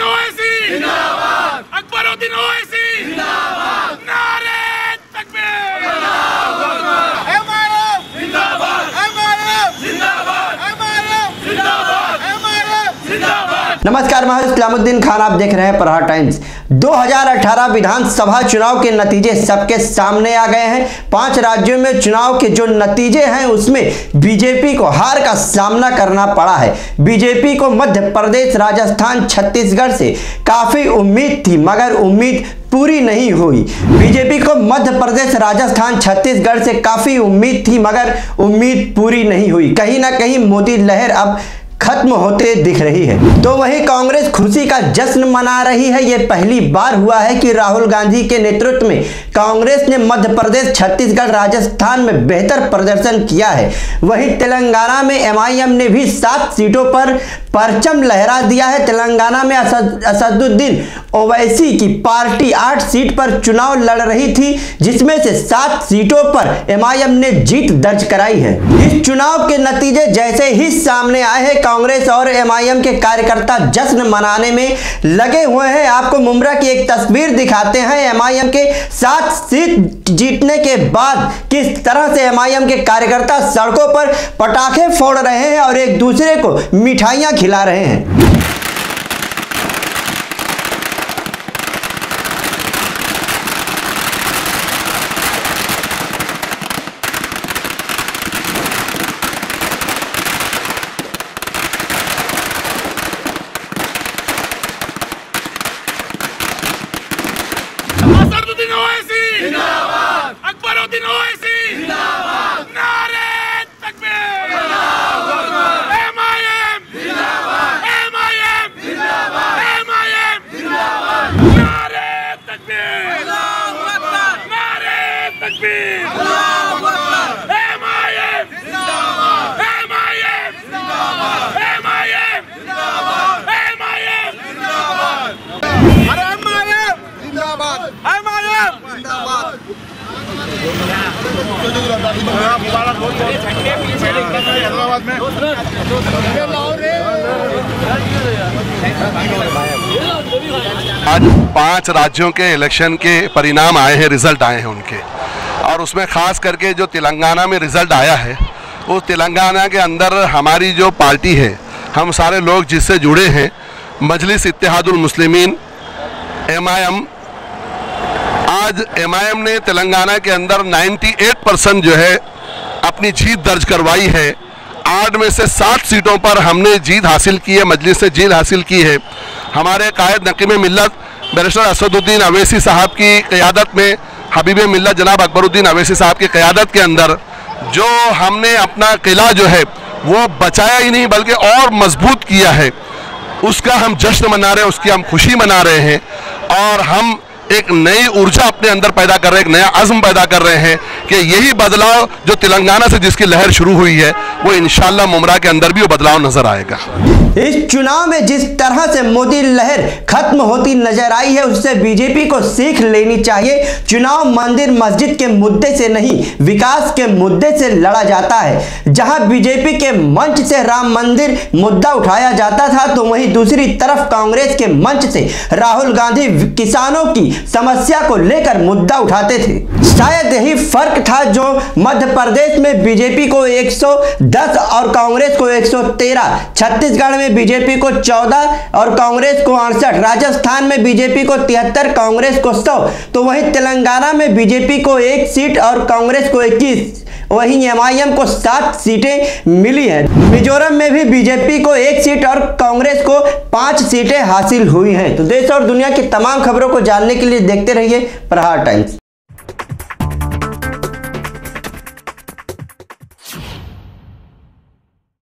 उद्दीन ओवैसी जिंदाबाद, अकबर उद्दीन ओवैसी जिंदाबाद, नारे तकबीर, अल्लाहू अकबर, एमआरएफ जिंदाबाद, एमआरएफ जिंदाबाद, एमआरएफ जिंदाबाद, एमआरएफ जिंदाबाद। नमस्कार, मैं इस्लामुद्दीन खान, आप देख रहे हैं प्रहार टाइम्स। 2018 विधानसभा चुनाव के नतीजे सबके सामने आ गए हैं। 5 राज्यों में चुनाव के जो नतीजे हैं उसमें बीजेपी को हार का सामना करना पड़ा है। बीजेपी को मध्य प्रदेश, राजस्थान, छत्तीसगढ़ से काफ़ी उम्मीद थी मगर उम्मीद पूरी नहीं हुई। बीजेपी को मध्य प्रदेश, राजस्थान, छत्तीसगढ़ से काफ़ी उम्मीद थी मगर उम्मीद पूरी नहीं हुई। कहीं ना कहीं मोदी लहर अब खत्म होते दिख रही है। तो वहीं कांग्रेस खुशी का जश्न मना रही है। ये पहली बार हुआ है कि राहुल गांधी के नेतृत्व में कांग्रेस ने मध्य प्रदेश, छत्तीसगढ़, राजस्थान में बेहतर प्रदर्शन किया है। वहीं तेलंगाना में एमआईएम ने भी 7 सीटों पर परचम लहरा दिया है। तेलंगाना में असदुद्दीन ओवैसी की पार्टी 8 सीट पर चुनाव लड़ रही थी, जिसमें से 7 सीटों पर एमआईएम ने जीत दर्ज कराई है। इस चुनाव के नतीजे जैसे ही सामने आए हैं, कांग्रेस और एमआईएम के कार्यकर्ता जश्न मनाने में लगे हुए हैं। आपको मुंब्रा की एक तस्वीर दिखाते हैं। एमआईएम के 7 सीट जीतने के बाद किस तरह से एमआईएम के कार्यकर्ता सड़कों पर पटाखे फोड़ रहे हैं और एक दूसरे को मिठाइयां खिला रहे हैं। आज 5 राज्यों के इलेक्शन के परिणाम आए हैं, रिजल्ट आए हैं उनके, और उसमें खास करके जो तेलंगाना में रिजल्ट आया है, उस तेलंगाना के अंदर हमारी जो पार्टी है, हम सारे लोग जिससे जुड़े हैं, मजलिस इत्तेहाद-उल-मुस्लिमीन, एमआईएम, आज एमआईएम ने तेलंगाना के अंदर 98% जो है अपनी जीत दर्ज करवाई है। 8 में से 7 सीटों पर हमने जीत हासिल की है, मजलिस से जीत हासिल की है। हमारे कायद नकीम मिल्लत बैरिस्टर असदुद्दीन अवैसी साहब की क़यादत में, हबीब मिल्लत जनाब अकबर उद्दीन अवैसी साहब की क़यादत के अंदर जो हमने अपना किला जो है वो बचाया ही नहीं बल्कि और मजबूत किया है, उसका हम जश्न मना रहे हैं, उसकी हम खुशी मना रहे हैं। और हम एक नई ऊर्जा अपने अंदर पैदा कर रहे हैं, एक नया अज़्म पैदा कर रहे हैं कि यही बदलाव जो तेलंगाना से जिसकी लहर शुरू हुई है वो इंशाल्लाह मुंब्रा के अंदर भी वो बदलाव नजर आएगा। इस चुनाव में जिस तरह से मोदी लहर खत्म होती नजर आई है उससे बीजेपी को सीख लेनी चाहिए। चुनाव मंदिर मस्जिद के मुद्दे से नहीं, विकास के मुद्दे से लड़ा जाता है। जहाँ बीजेपी के मंच से राम मंदिर मुद्दा उठाया जाता था, तो वहीं दूसरी तरफ कांग्रेस के मंच से राहुल गांधी किसानों की समस्या को लेकर मुद्दा उठाते थे। शायद यही फर्क था जो मध्य प्रदेश में बीजेपी को 110 और कांग्रेस को 113, छत्तीसगढ़ में बीजेपी को 14 और कांग्रेस को 68, राजस्थान में बीजेपी को 73, कांग्रेस को 100, तो वहीं तेलंगाना में बीजेपी को 1 सीट और कांग्रेस को 21, वहीं एमआईएम को 7 सीटें मिली हैं। मिजोरम में भी बीजेपी को 1 सीट और कांग्रेस को 5 सीटें हासिल हुई हैं। तो देश और दुनिया की तमाम खबरों को जानने के लिए देखते रहिए प्रहार टाइम्स।